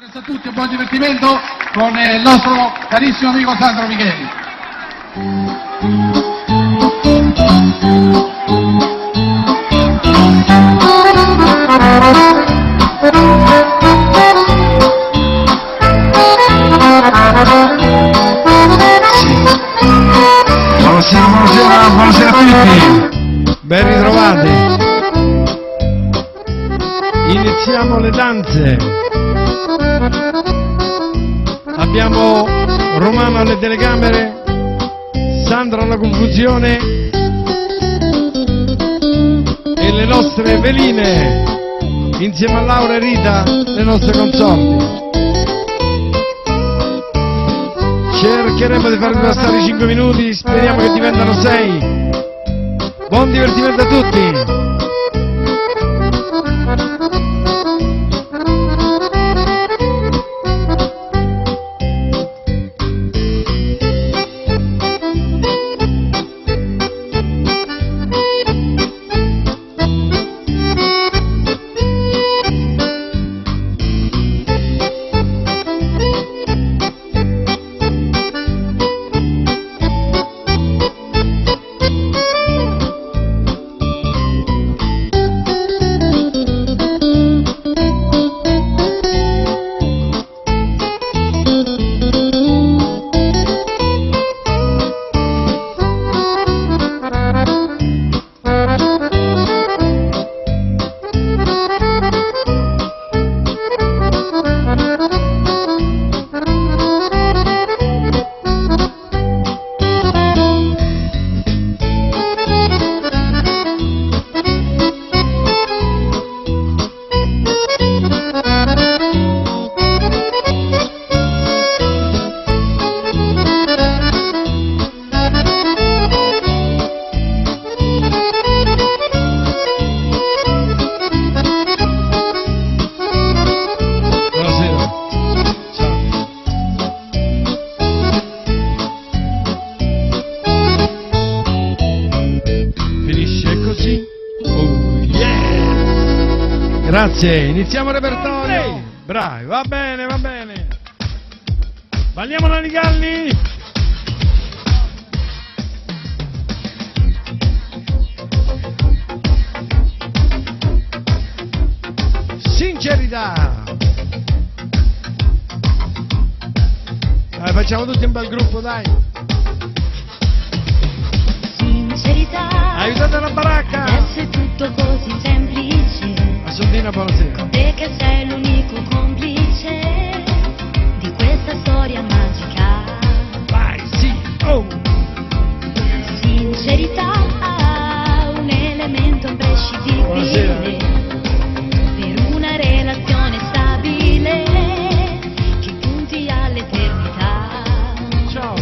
Grazie a tutti e buon divertimento con il nostro carissimo amico Sandro Micheli. Buonasera a tutti, ben ritrovati. Iniziamo le danze. Abbiamo Romano alle telecamere, Sandra alla conclusione e le nostre veline insieme a Laura e Rita, le nostre consorti. Cercheremo di farvi passare 5 minuti, speriamo che diventano 6. Buon divertimento a tutti! Iniziamo il repertorio. Hey, bravi, va bene, va bene. Balliamo la Nigalli. Sincerità. Dai, facciamo tutti un bel gruppo, dai. Sincerità. Aiutate la baracca. Essere tutto così semplice. Assuntina, buonasera. Te che sei l'unico complice di questa storia magica. Vai, sì, oh! Sincerità ha un elemento imprescindibile. Buonasera. Per una relazione stabile che punti all'eternità. Ciao.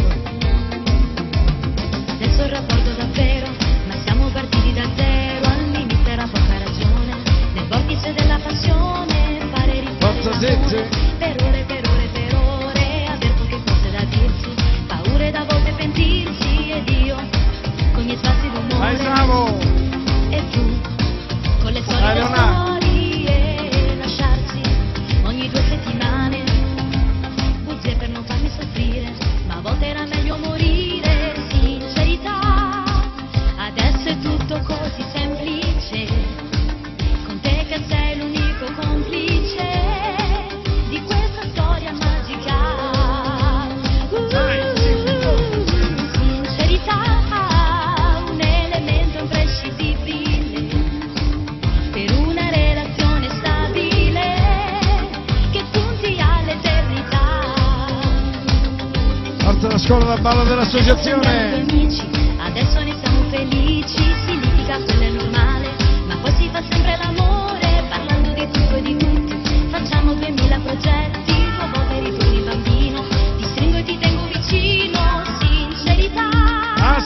Adesso il rapporto davvero, ma siamo partiti da zero. Al limite era poca ragione. Vortice della passione, fare ripetere per ore, aver poche cose da dirsi, paure da volte pentirsi, ed io con gli spazi d'umore. E tu, con le solite storie, lasciarsi ogni 2 settimane, bugie per non farmi soffrire, ma a volte era meglio morire. Sincerità, adesso è tutto così semplice. Sei l'unico complice di questa storia magica. Sincerità ha un elemento imprescindibile per una relazione stabile che punti all'eternità. Forza la scuola da ballo dell'associazione. Adesso ne siamo felici, si litiga, quello è normale, ma poi si fa sempre l'amore. Di tutti, facciamo 2000 progetti, tua poveri tu di bambino, ti stringo e ti tengo vicino. Sincerità,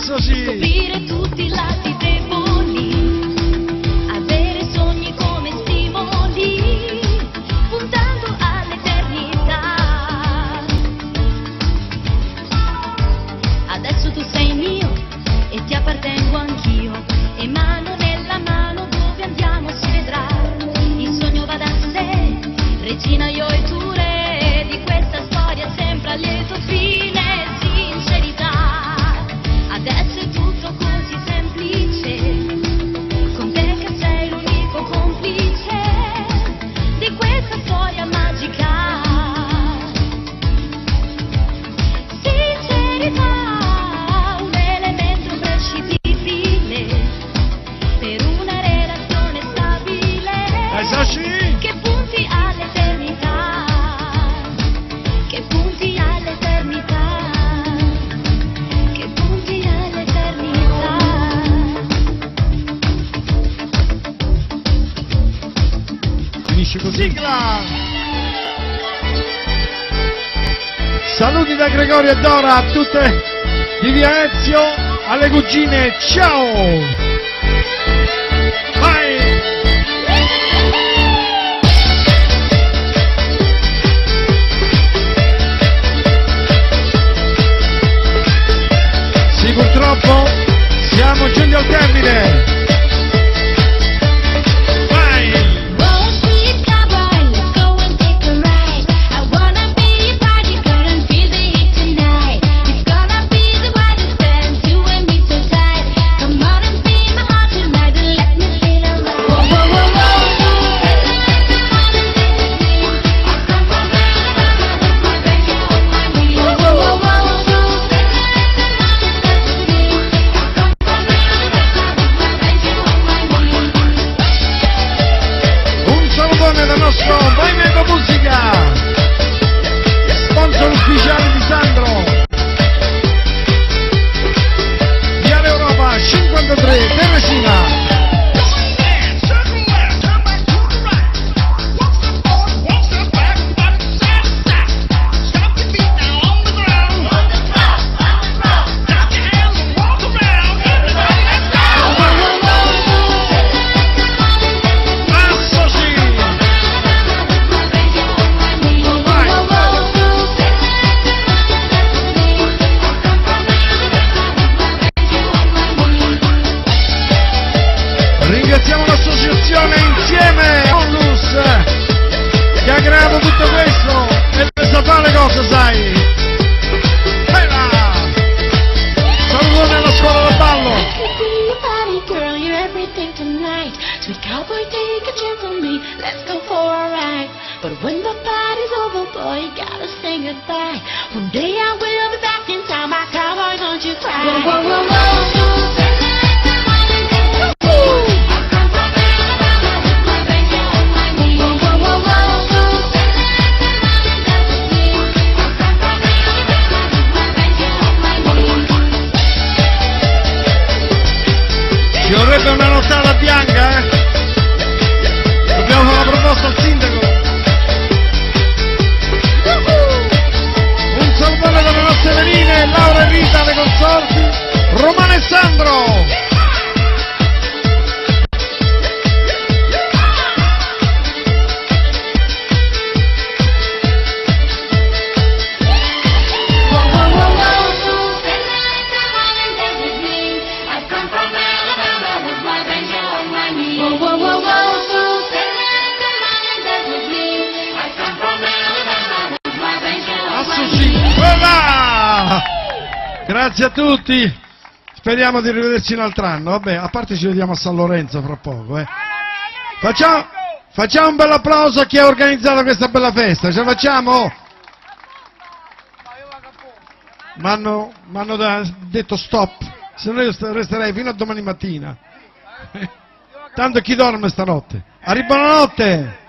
scoprire tutti i lati deboli, avere sogni come stimoli, puntando all'eternità. Adesso tu sei mio, finisce così. Sigla! Saluti da Gregorio e Dora a tutte di via Ezio, alle cugine, ciao! Purtroppo siamo giunti al termine. Vai! Grazie a tutti, speriamo di rivederci l'altro anno. Vabbè, a parte ci vediamo a San Lorenzo fra poco, eh. Facciamo un bel applauso a chi ha organizzato questa bella festa, ce la facciamo? M'hanno detto stop, se no io resterei fino a domani mattina. Tanto chi dorme stanotte? Arriva la notte!